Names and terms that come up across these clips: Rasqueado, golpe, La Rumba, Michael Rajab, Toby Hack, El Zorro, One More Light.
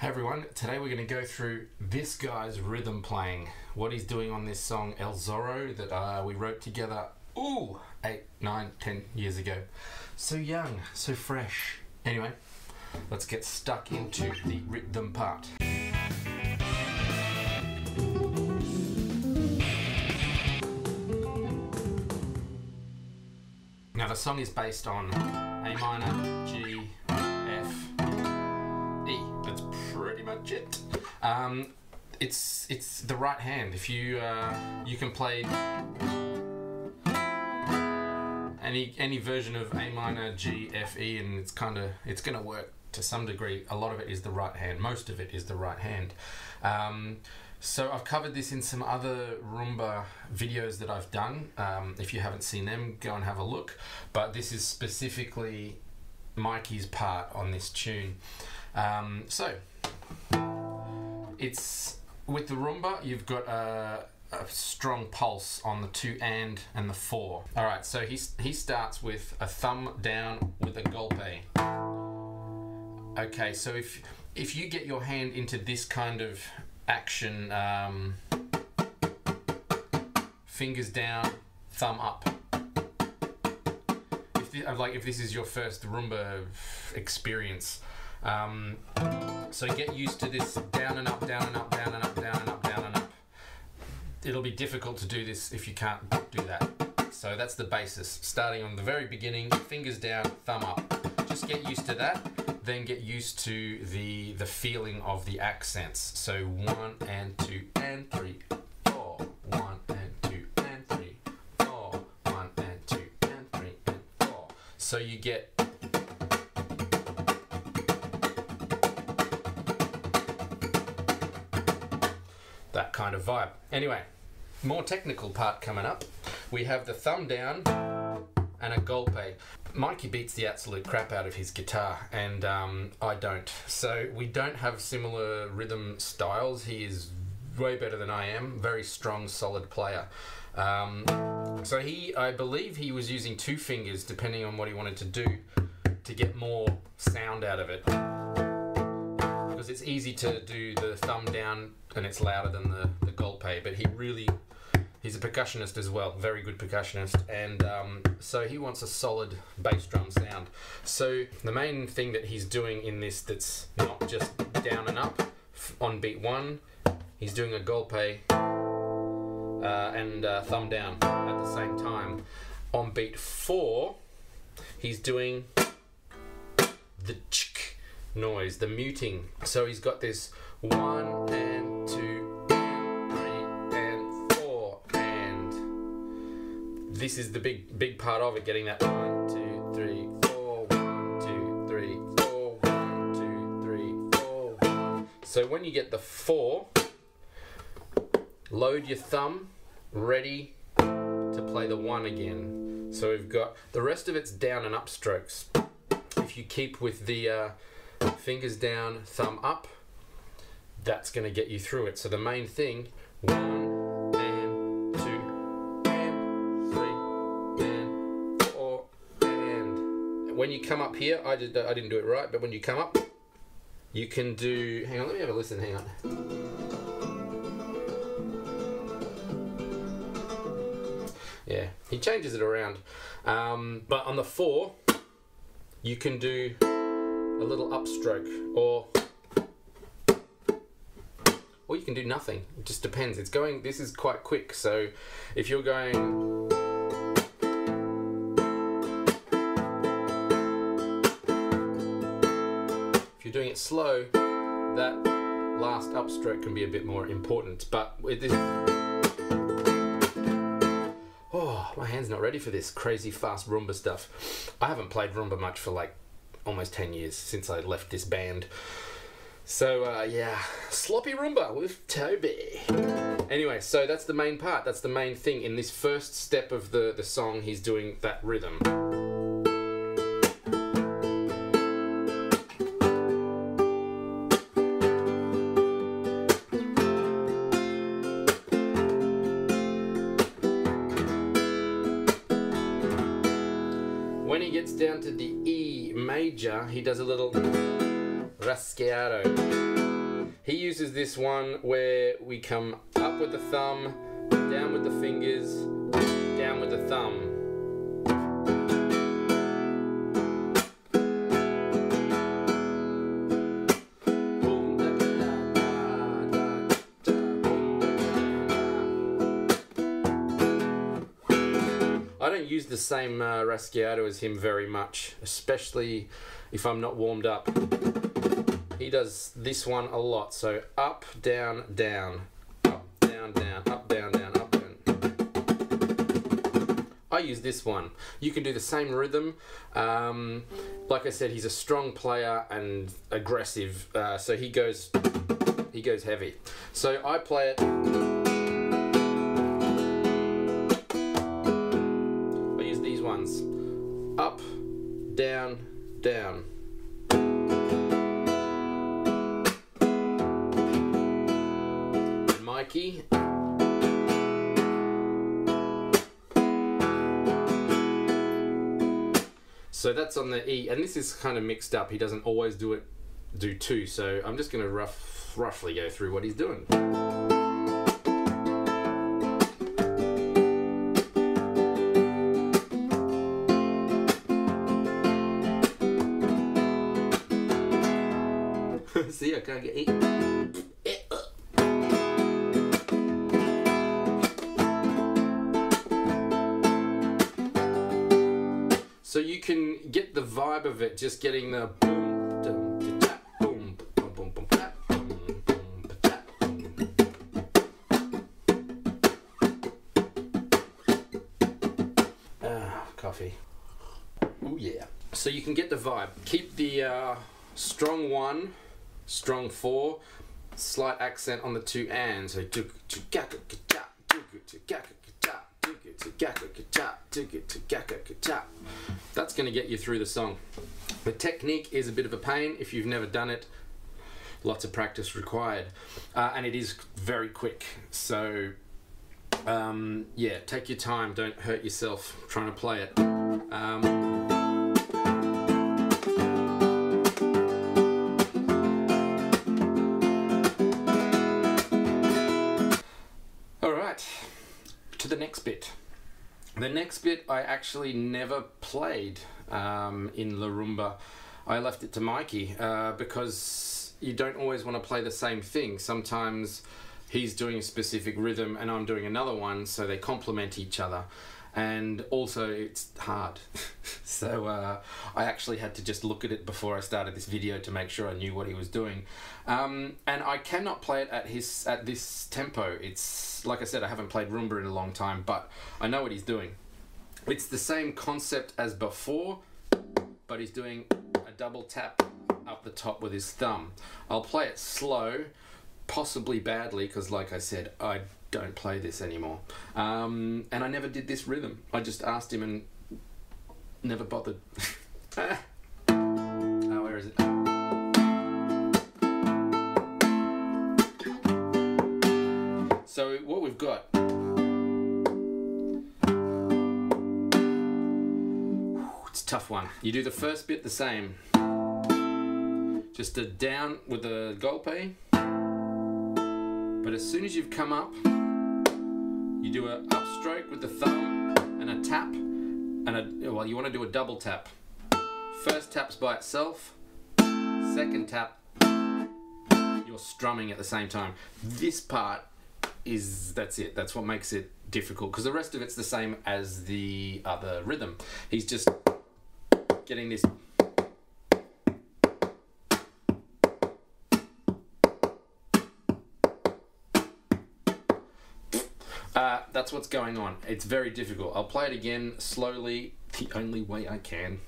Hey everyone, today we're going to go through this guy's rhythm playing, what he's doing on this song El Zorro that we wrote together 8, 9, 10 years ago. So young, so fresh. Anyway, let's get stuck into the rhythm part. Now the song is based on A minor, G, It. It's the right hand. If you you can play any version of A minor, G, F, E, and it's gonna work to some degree. A lot of it is the right hand. Most of it is the right hand. So I've covered this in some other Roomba videos that I've done. If you haven't seen them, go and have a look. But this is specifically Mikey's part on this tune. So it's with the Roomba, you've got a strong pulse on the 2 and the 4. All right, so he starts with a thumb down with a golpe. Okay, so if you get your hand into this kind of action, fingers down, thumb up. If this is your first Roomba experience. So get used to this down and up, down and up, down and up, down and up, down and up. It'll be difficult to do this if you can't do that. So that's the basis. Starting on the very beginning, fingers down, thumb up. Just get used to that, then get used to the feeling of the accents. So 1 and 2 and 3. 4, 1 and 2 and 3, 4, 1 and 2 and 3 and 4. So you get that kind of vibe. Anyway, more technical part coming up. We have the thumb down and a golpe. Mikey beats the absolute crap out of his guitar, and I don't. So we don't have similar rhythm styles. He is way better than I am. Very strong, solid player. So I believe he was using 2 fingers, depending on what he wanted to do, to get more sound out of it. Because it's easy to do the thumb down and it's louder than the golpe, but he's a percussionist as well, very good percussionist, and so he wants a solid bass drum sound. So the main thing that he's doing in this that's not just down and up, on beat 1, he's doing a golpe and thumb down at the same time. On beat 4, he's doing the chick noise, the muting. So he's got this 1 and 2 and 3 and 4, and this is the big part of it, getting that 1, 2, 3, 4, 1, 2, 3, 4, 1, 2, 3, 4, 1. So when you get the 4, load your thumb, ready to play the 1 again. So we've got the rest of it's down and up strokes. If you keep with the fingers down, thumb up, that's going to get you through it. So the main thing, 1 and 2 and 3 and 4 and. When you come up here, I didn't do it right, but when you come up, you can do, hang on, let me have a listen, hang on. Yeah, he changes it around. But on the 4, you can do a little upstroke, or you can do nothing. It just depends. It's going, this is quite quick, so if you're going, if you're doing it slow, that last upstroke can be a bit more important. But with this, oh, my hand's not ready for this crazy fast Roomba stuff. I haven't played Roomba much for like almost 10 years since I left this band. So yeah, sloppy Roomba with Toby. Anyway, so that's the main part, that's the main thing. In this first step of the song, he's doing that rhythm. When he gets down to the E major, he does a little Rasqueado. He uses this one where we come up with the thumb, down with the fingers, down with the thumb. I don't use the same Rasqueado as him very much, especially if I'm not warmed up. He does this one a lot, so up, down, down, up, down, down, up, down, down, up, down. I use this one. You can do the same rhythm. Like I said, he's a strong player and aggressive, so he goes heavy. So I play it. Up, down, down. And Mikey. So that's on the E, and this is kind of mixed up. He doesn't always do two, so I'm just going to roughly go through what he's doing. See, I can't get E. So you can get the vibe of it, just getting the boom, dum, da, boom, boom, boom, boom, da, boom, boom, da, boom. Ah, coffee. Oh yeah. So you can get the vibe. Keep the strong one. Strong four, slight accent on the two ands. So that's going to get you through the song. The technique is a bit of a pain if you've never done it. Lots of practice required, and it is very quick. So yeah, take your time. Don't hurt yourself trying to play it. The next bit I actually never played in La Rumba. I left it to Mikey because you don't always want to play the same thing. Sometimes he's doing a specific rhythm and I'm doing another one, so they complement each other. And also it's hard. So I actually had to just look at it before I started this video to make sure I knew what he was doing. And I cannot play it at this tempo. It's, like I said, I haven't played Rumba in a long time, but I know what he's doing. It's the same concept as before, but he's doing a double tap up the top with his thumb. I'll play it slow, possibly badly, because like I said, I don't play this anymore. And I never did this rhythm. I just asked him and never bothered. Oh, where is it? So what we've got. It's a tough one. You do the first bit the same. Just a down with a golpe. But as soon as you've come up, you do an upstroke with the thumb and a tap, and well, you want to do a double tap. First tap's by itself, second tap, you're strumming at the same time. This part is, that's it, that's what makes it difficult, because the rest of it's the same as the other rhythm. He's just getting this. That's what's going on. It's very difficult. I'll play it again slowly, the only way I can.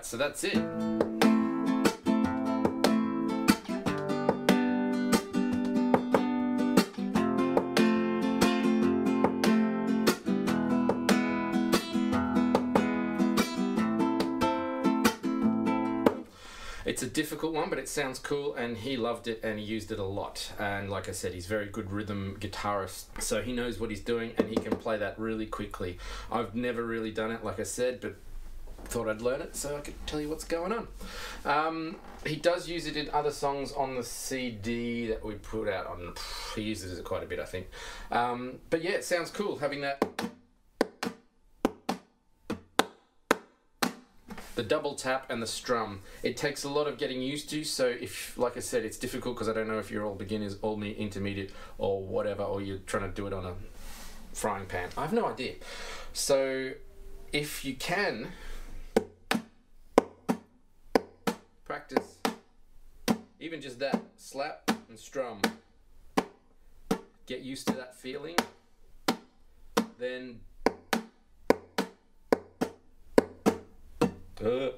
So that's it. It's a difficult one, but it sounds cool, and he loved it and he used it a lot. And like I said, he's a very good rhythm guitarist, so he knows what he's doing and he can play that really quickly. I've never really done it, like I said, but thought I'd learn it so I could tell you what's going on. He does use it in other songs on the CD that we put out. He uses it quite a bit, I think. But yeah, it sounds cool having that. The double tap and the strum. It takes a lot of getting used to, so if, like I said, it's difficult because I don't know if you're all beginners, all intermediate, or whatever, or you're trying to do it on a frying pan. I have no idea. So if you can, practice even just that slap and strum, get used to that feeling, then there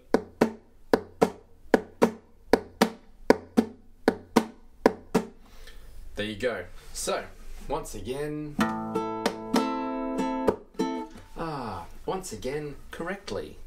you go. So once again correctly.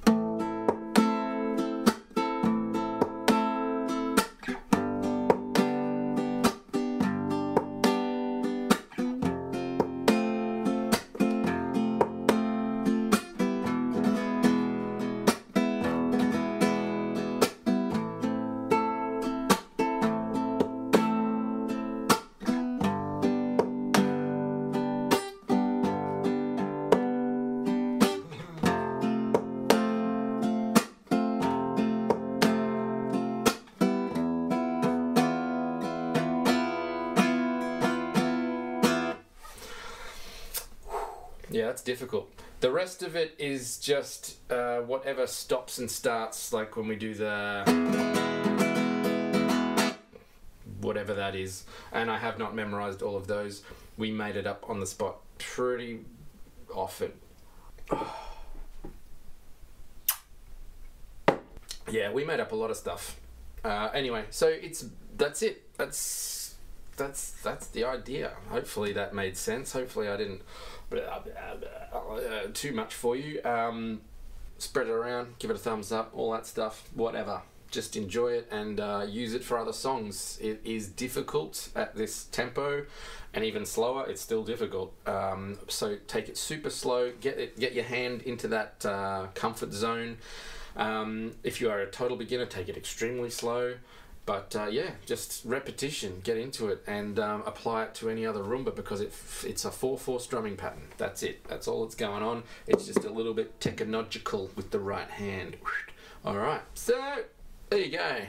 Yeah, that's difficult. The rest of it is just whatever stops and starts, like when we do the whatever that is. And I have not memorized all of those. We made it up on the spot pretty often. Yeah, we made up a lot of stuff. Anyway, so that's it. That's the idea. Hopefully that made sense. Hopefully I didn't too much for you. Spread it around, give it a thumbs up, all that stuff, whatever. Just enjoy it and use it for other songs. It is difficult at this tempo, and even slower, it's still difficult. So take it super slow, get your hand into that comfort zone. If you are a total beginner, take it extremely slow. But yeah, just repetition, get into it, and apply it to any other Roomba, because it's a 4-4 strumming pattern. That's it. That's all that's going on. It's just a little bit technological with the right hand. All right, so there you go.